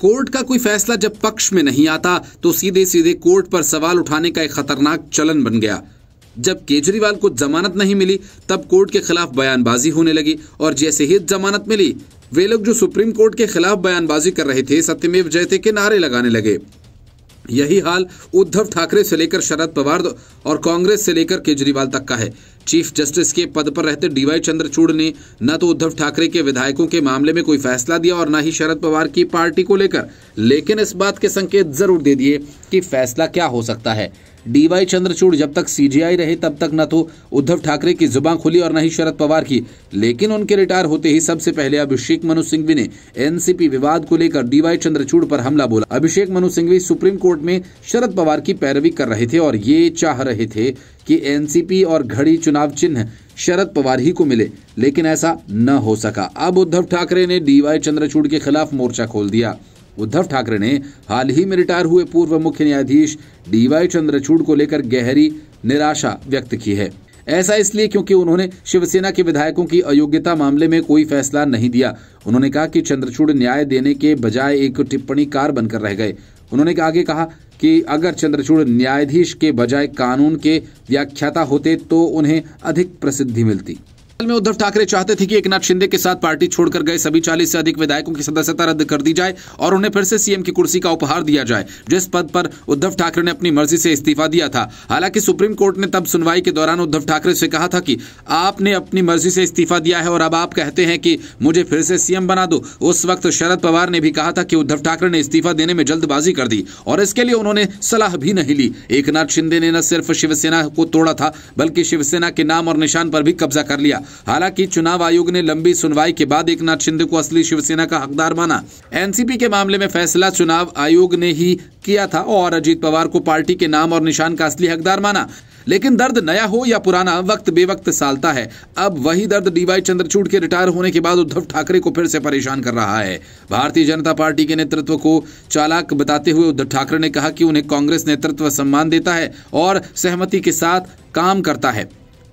Court का कोई फैसला जब पक्ष में नहीं आता तो सीधे सीधे कोर्ट पर सवाल उठाने का एक खतरनाक चलन बन गया। जब केजरीवाल को जमानत नहीं मिली तब कोर्ट के खिलाफ बयानबाजी होने लगी और जैसे ही जमानत मिली वे लोग जो सुप्रीम कोर्ट के खिलाफ बयानबाजी कर रहे थे सत्यमेव जयते के नारे लगाने लगे। यही हाल उद्धव ठाकरे से लेकर शरद पवार और कांग्रेस से लेकर केजरीवाल तक का है। चीफ जस्टिस के पद पर रहते डीवाई चंद्रचूड़ ने न तो उद्धव ठाकरे के विधायकों के मामले में कोई फैसला दिया और न ही शरद पवार की पार्टी को लेकर, लेकिन इस बात के संकेत जरूर दे दिए कि फैसला क्या हो सकता है। डीवाई चंद्रचूड़ जब तक सीजीआई रहे तब तक न तो उद्धव ठाकरे की जुबान खुली और न ही शरद पवार की, लेकिन उनके रिटायर होते ही सबसे पहले अभिषेक मनु सिंघवी ने एनसीपी विवाद को लेकर डीवाई चंद्रचूड़ पर हमला बोला। अभिषेक मनु सिंघवी सुप्रीम कोर्ट में शरद पवार की पैरवी कर रहे थे और ये चाह रहे थे कि एनसीपी और घड़ी चुनाव चिन्ह शरद पवार ही को मिले, लेकिन ऐसा न हो सका। अब उद्धव ठाकरे ने डीवाई चंद्रचूड़ के खिलाफ मोर्चा खोल दिया। उद्धव ठाकरे ने हाल ही में रिटायर हुए पूर्व मुख्य न्यायाधीश डीवाई चंद्रचूड़ को लेकर गहरी निराशा व्यक्त की है। ऐसा इसलिए क्योंकि उन्होंने शिवसेना के विधायकों की अयोग्यता मामले में कोई फैसला नहीं दिया। उन्होंने कहा कि चंद्रचूड़ न्याय देने के बजाय एक टिप्पणीकार बनकर रह गए। उन्होंने आगे कहा कि अगर चंद्रचूड़ न्यायाधीश के बजाय कानून के व्याख्याता होते तो उन्हें अधिक प्रसिद्धि मिलती। में उद्धव ठाकरे चाहते थे कि एकनाथ शिंदे के साथ पार्टी छोड़कर गए सभी 40 से अधिक विधायकों की सदस्यता रद्द कर दी जाए और उन्हें फिर से सीएम की कुर्सी का उपहार दिया जाए, जिस पद पर उद्धव ठाकरे ने अपनी मर्जी से इस्तीफा दिया था। हालांकि सुप्रीम कोर्ट ने तब सुनवाई के दौरान उद्धव ठाकरे से कहा था कि आपने अपनी मर्जी से इस्तीफा दिया है और अब आप कहते हैं कि मुझे फिर से सीएम बना दो। उस वक्त शरद पवार ने भी कहा था कि उद्धव ठाकरे ने इस्तीफा देने में जल्दबाजी कर दी और इसके लिए उन्होंने सलाह भी नहीं ली। एकनाथ शिंदे ने न सिर्फ शिवसेना को तोड़ा था बल्कि शिवसेना के नाम और निशान पर भी कब्जा कर लिया। हालांकि चुनाव आयोग ने लंबी सुनवाई के बाद एकनाथ शिंदे को असली शिवसेना का हकदार माना। एनसीपी के मामले में फैसला चुनाव आयोग ने ही किया था और अजीत पवार को पार्टी के नाम और निशान का असली हकदार माना। लेकिन दर्द नया हो या पुराना, वक्त बेवक्त सालता है। अब वही दर्द डीवाई चंद्रचूड़ के रिटायर होने के बाद उद्धव ठाकरे को फिर से परेशान कर रहा है। भारतीय जनता पार्टी के नेतृत्व को चालाक बताते हुए उद्धव ठाकरे ने कहा कि उन्हें कांग्रेस नेतृत्व सम्मान देता है और सहमति के साथ काम करता है।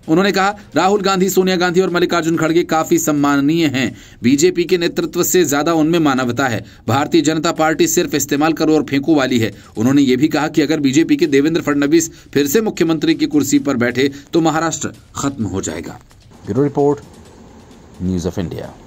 उन्होंने कहा राहुल गांधी, सोनिया गांधी और मल्लिकार्जुन खड़गे काफी सम्माननीय हैं। बीजेपी के नेतृत्व से ज्यादा उनमें मानवता है। भारतीय जनता पार्टी सिर्फ इस्तेमाल करो और फेंको वाली है। उन्होंने ये भी कहा कि अगर बीजेपी के देवेंद्र फडणवीस फिर से मुख्यमंत्री की कुर्सी पर बैठे तो महाराष्ट्र खत्म हो जाएगा। Bureau report, news of India.